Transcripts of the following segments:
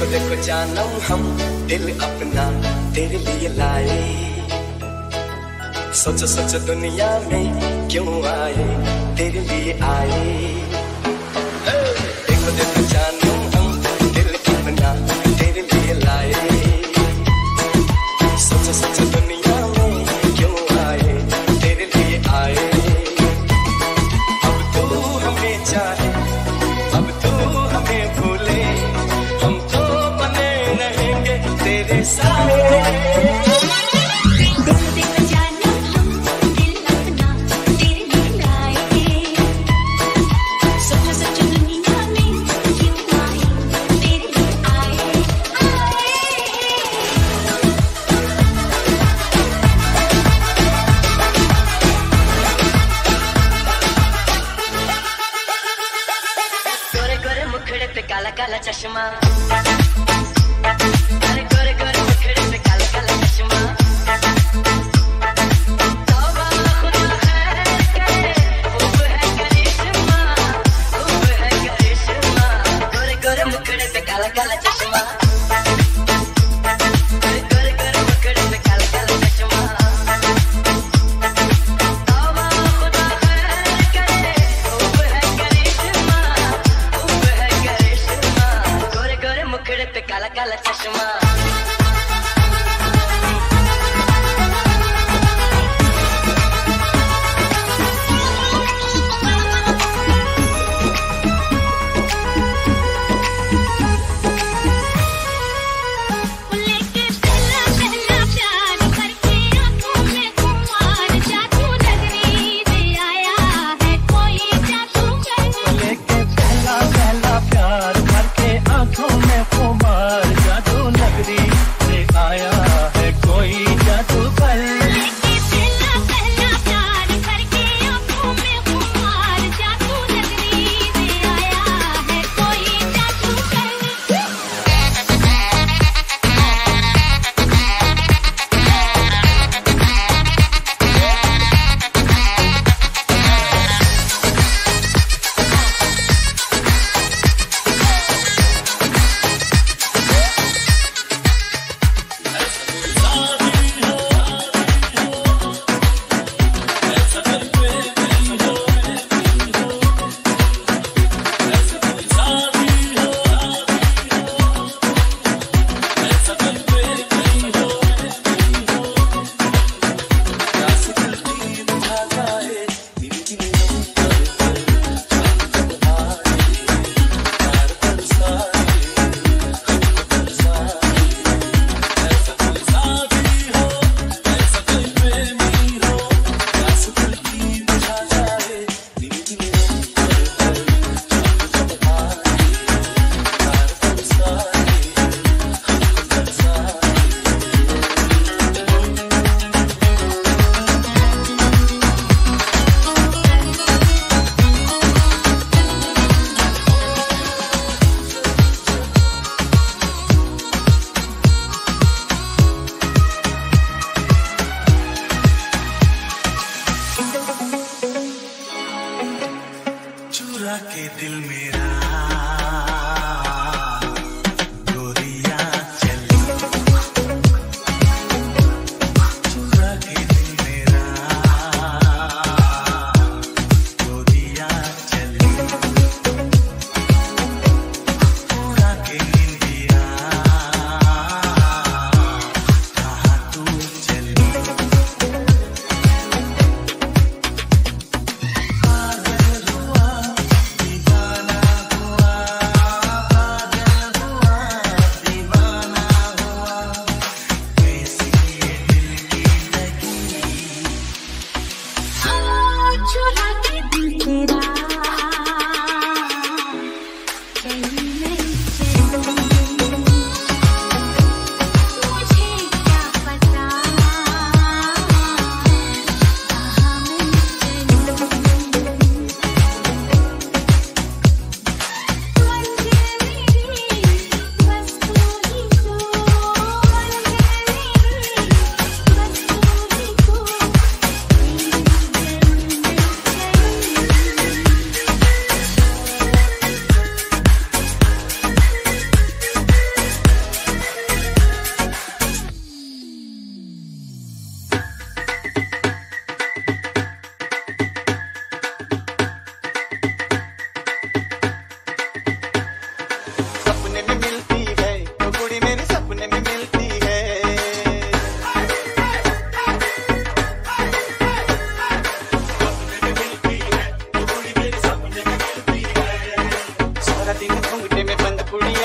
देखो देखो जानम हम दिल अपना तेरे लिए लाए, सोचो सोचो दुनिया में क्यों आए, तेरे लिए आए। देखो देखो जानम हम दिल अपना तेरे लिए लाए, सोचो सोचो दुनिया में क्यों आए, तेरे लिए आए। अब तू हमें चाहे, अब तू हमें भूले, हम तो बने रहेंगे तेरे साथ।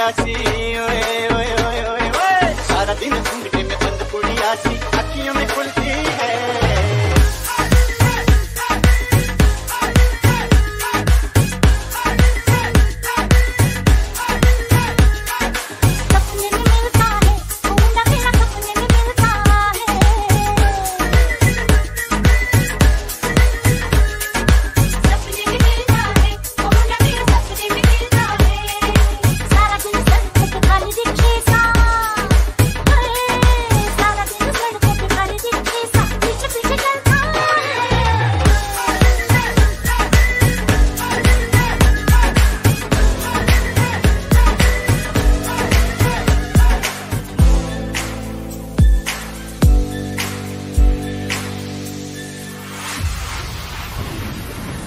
आया सी ओए ओए ओए ओए ओए सारा दिन घूमते में बंद पुड़िया सी अखियों में खुलती है।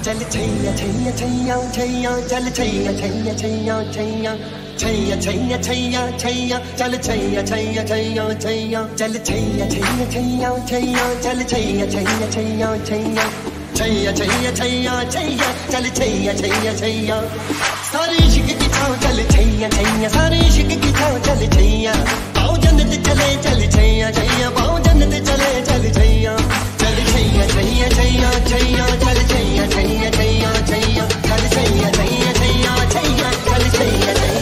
चल छैया छैया छैया छैया चल छैया छैया छैया छैया छैया छैया छैया छैया चल छैया छैया छैया छैया चल छैया छैया छैया छैया चल छैया छैया छैया छैया छैया छैया छैया छैया चल छैया छैया छैया सारे इश्क की छाँव चल छैया छैया सारे इश्क की छाँव चल छैया आओ जन्नत चले चल छैया छैया आओ जन्नत चले चल छैया चल छैया छैया छैया छैया चल छैया छैया छैया छैया चल छैया छैया छैया छैया चल छैया छैया छैया छैया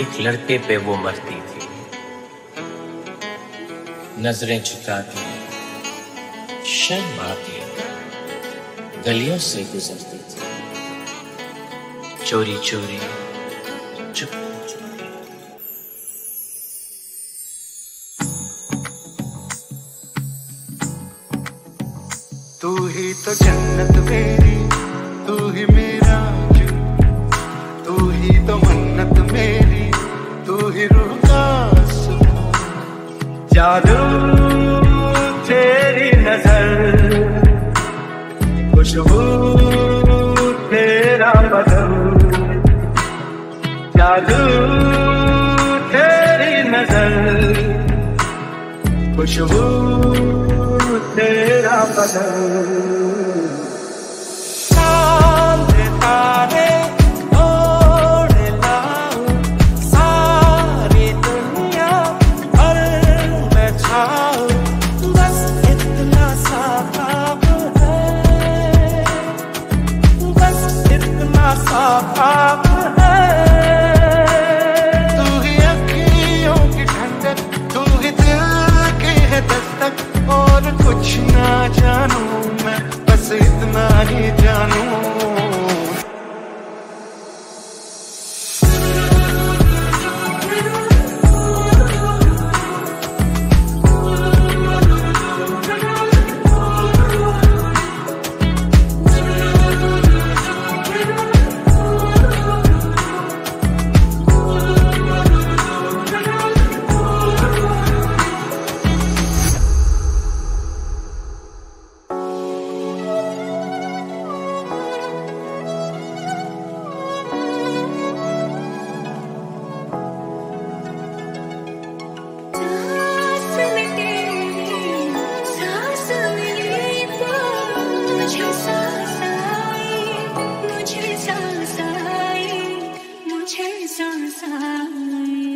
एक लड़के पे वो मरती थी, नजरें झुकाती, शर्म आती, गलियों से गुजरती थी, चोरी चोरी चुप। तू ही तो जन्नत मेरी, तू ही मेरा तू ही तो मन्नत मेरी, तू ही रूह का सुकून, जादू तेरी जादू तेरी नजर, खुशबू तेरा बदन, सामने तारे ओढ़ लाऊं, सारी दुनिया भर मैं छाऊं, बस इतना सा ख्वाब है, बस इतना सा ख्वाब कुछ ना जानू मैं, बस इतना ही जानू।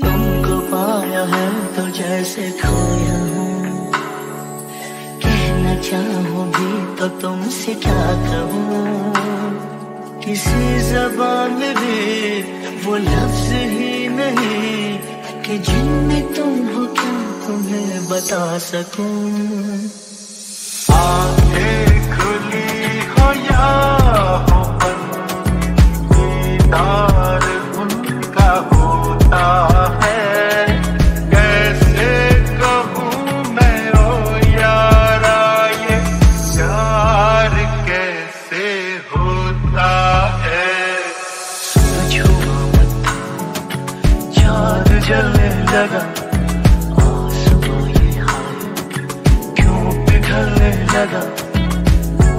तुमको पाया है तो जैसे खोया हूँ, कहना चाहूँगी तो तुमसे क्या कहूँ, किसी ज़बान में भी वो लफ्ज़ ही नहीं कि जिनमें तुम हो, क्या तुम्हें बता सकूँ। आँखें खुली हो या हो बंद,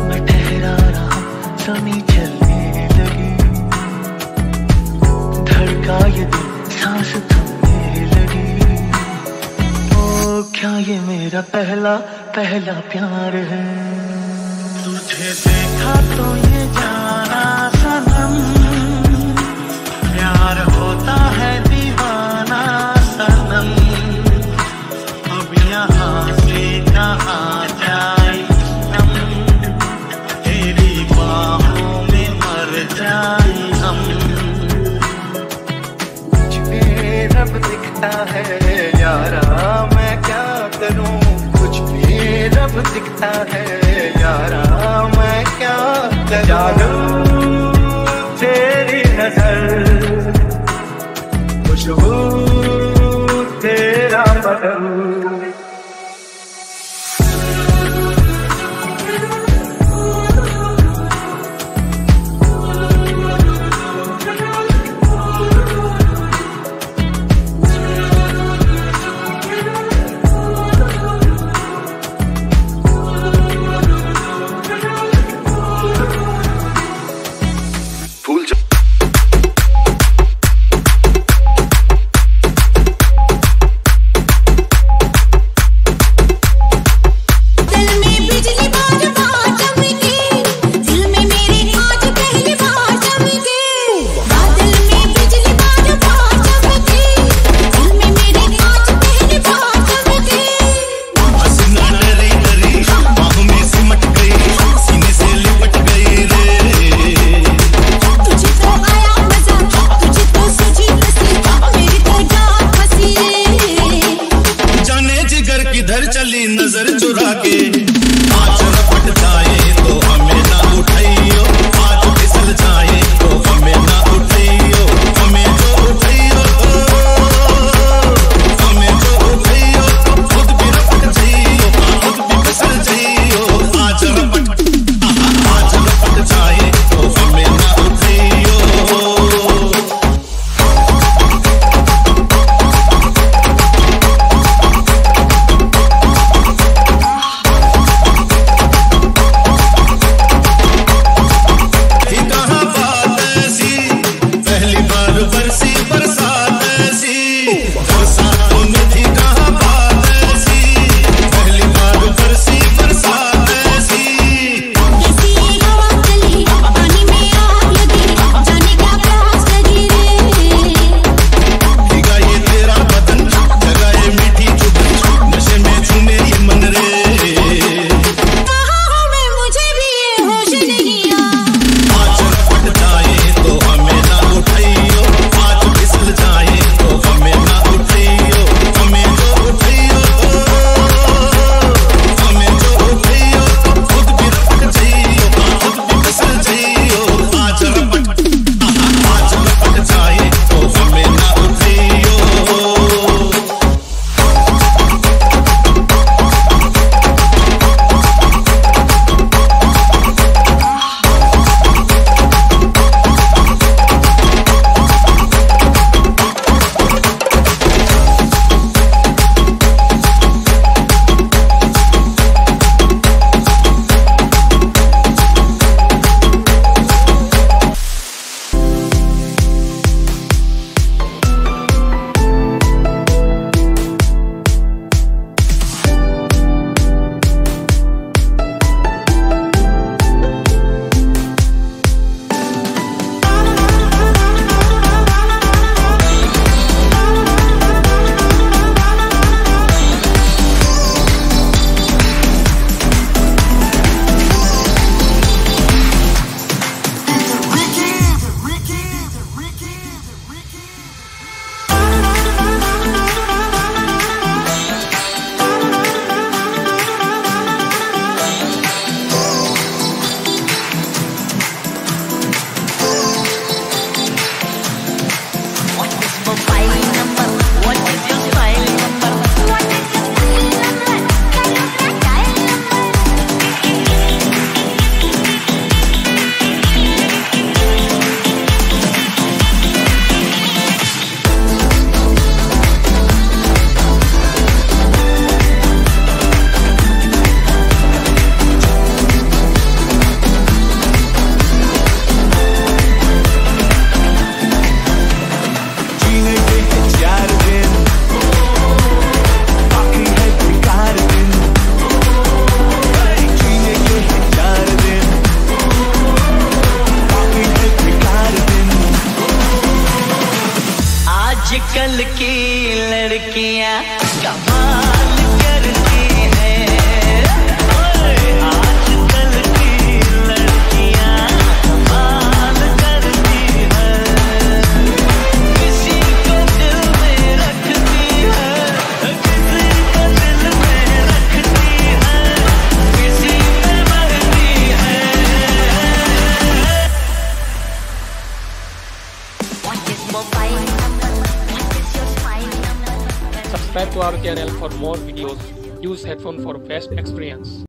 मैं ठहरा रहा, समी चलने लगी, धड़का ये दिल, सांस थमने लगी। ओ क्या ये मेरा पहला पहला प्यार है, तुझे देखा तो ये जाना सनम, प्यार होता है दीवाना सनम, अब यहाँ से कहाँ दिखता है यारा मैं क्या करूं, जादू तेरी नजर, खुशबू तेरा बदन। आजकल की लड़कियां कमाल करती हैं, आजकल की लड़कियां कमाल करती हैं, किसी को दिल में रखती हैं, किसी को दिल में रखती हैं, किसी पे मरती हैं। What is mobile number? Subscribe to our channel for more videos. Use headphones for best experience.